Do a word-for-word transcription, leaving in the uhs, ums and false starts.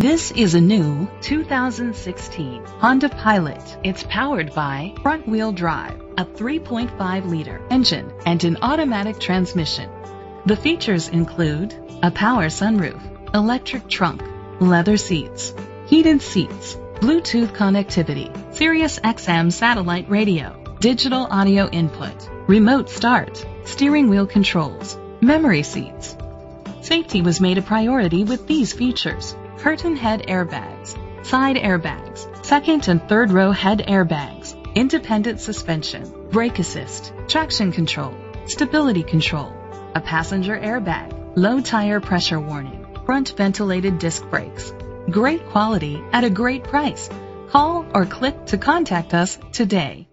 This is a new two thousand sixteen Honda Pilot. It's powered by front-wheel drive, a three point five liter engine, and an automatic transmission. The features include a power sunroof, electric trunk, leather seats, heated seats, Bluetooth connectivity, Sirius X M satellite radio, digital audio input, remote start, steering wheel controls, memory seats. Safety was made a priority with these features: curtain head airbags, side airbags, second and third row head airbags, independent suspension, brake assist, traction control, stability control, a passenger airbag, low tire pressure warning, front ventilated disc brakes. Great quality at a great price. Call or click to contact us today.